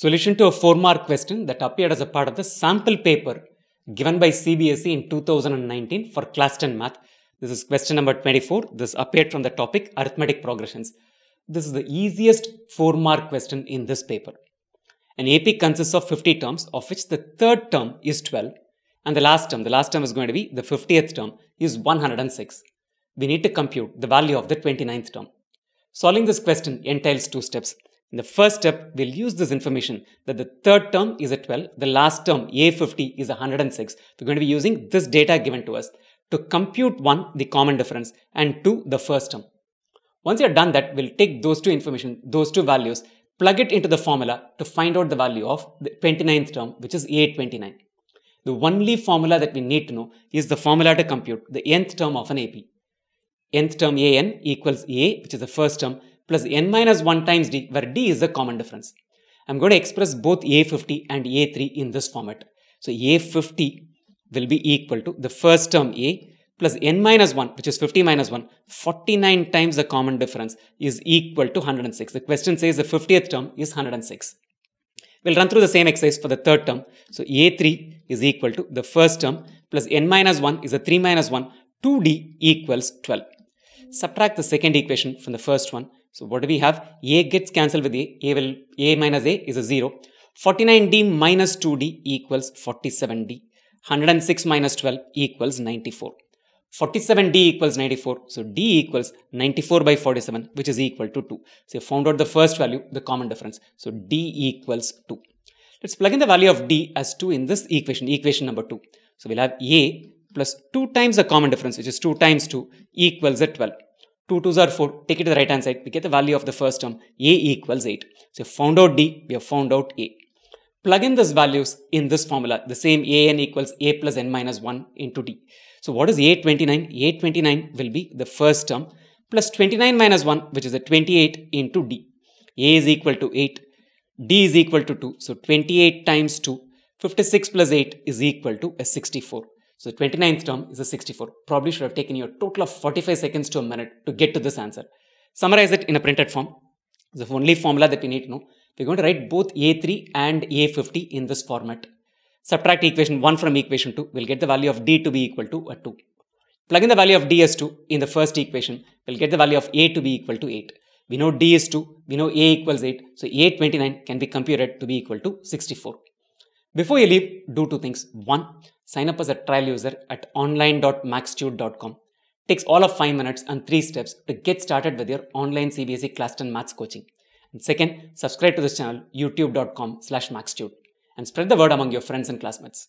Solution to a 4-mark question that appeared as a part of the sample paper given by CBSE in 2019 for Class 10 Math. This is question number 24. This appeared from the topic Arithmetic Progressions. This is the easiest 4-mark question in this paper. An AP consists of 50 terms, of which the third term is 12 and the last term is going to be the 50th term, is 106. We need to compute the value of the 29th term. Solving this question entails 2 steps. In the first step, we'll use this information that the third term is a 12, the last term A50 is 106. We're going to be using this data given to us to compute 1, the common difference, and 2, the first term. Once you're done that, we'll take those two values, plug it into the formula to find out the value of the 29th term, which is A29. The only formula that we need to know is the formula to compute the nth term of an AP. Nth term AN equals A, which is the first term, plus n minus 1 times d, where d is the common difference. I'm going to express both A50 and A3 in this format. So A50 will be equal to the first term A plus n minus 1, which is 50 minus 1, 49 times the common difference, is equal to 106. The question says the 50th term is 106. We'll run through the same exercise for the third term. So A3 is equal to the first term plus n minus 1 is a 3 minus 1, 2d equals 12. Subtract the second equation from the first one. So what do we have? A gets cancelled with A minus A is a 0. 49d minus 2d equals 47d. 106 minus 12 equals 94. 47d equals 94. So d equals 94 by 47, which is equal to 2. So you found out the first value, the common difference. So d equals 2. Let's plug in the value of d as 2 in this equation, equation number 2. So we'll have A plus 2 times the common difference, which is 2 times 2, equals a 12. 2 2s are 4, take it to the right hand side, we get the value of the first term, A equals 8. So you found out D, we have found out A. Plug in these values in this formula, the same AN equals A plus N minus 1 into D. So what is A29? A29 will be the first term plus 29 minus 1, which is a 28 into D. A is equal to 8, D is equal to 2, so 28 times 2, 56 plus 8 is equal to a 64. So the 29th term is a 64. Probably should have taken you a total of 45 seconds to a minute to get to this answer. Summarize it in a printed form. The only formula that we need to know. We're going to write both A3 and A50 in this format. Subtract equation 1 from equation 2. We'll get the value of D to be equal to a 2. Plug in the value of D as 2 in the first equation. We'll get the value of A to be equal to 8. We know D is 2. We know A equals 8. So A29 can be computed to be equal to 64. Before you leave, do 2 things. 1. Sign up as a trial user at online.maxtute.com. Takes all of 5 minutes and 3 steps to get started with your online CBSE Class 10 Maths coaching. And second, subscribe to this channel, youtube.com/maxtute, and spread the word among your friends and classmates.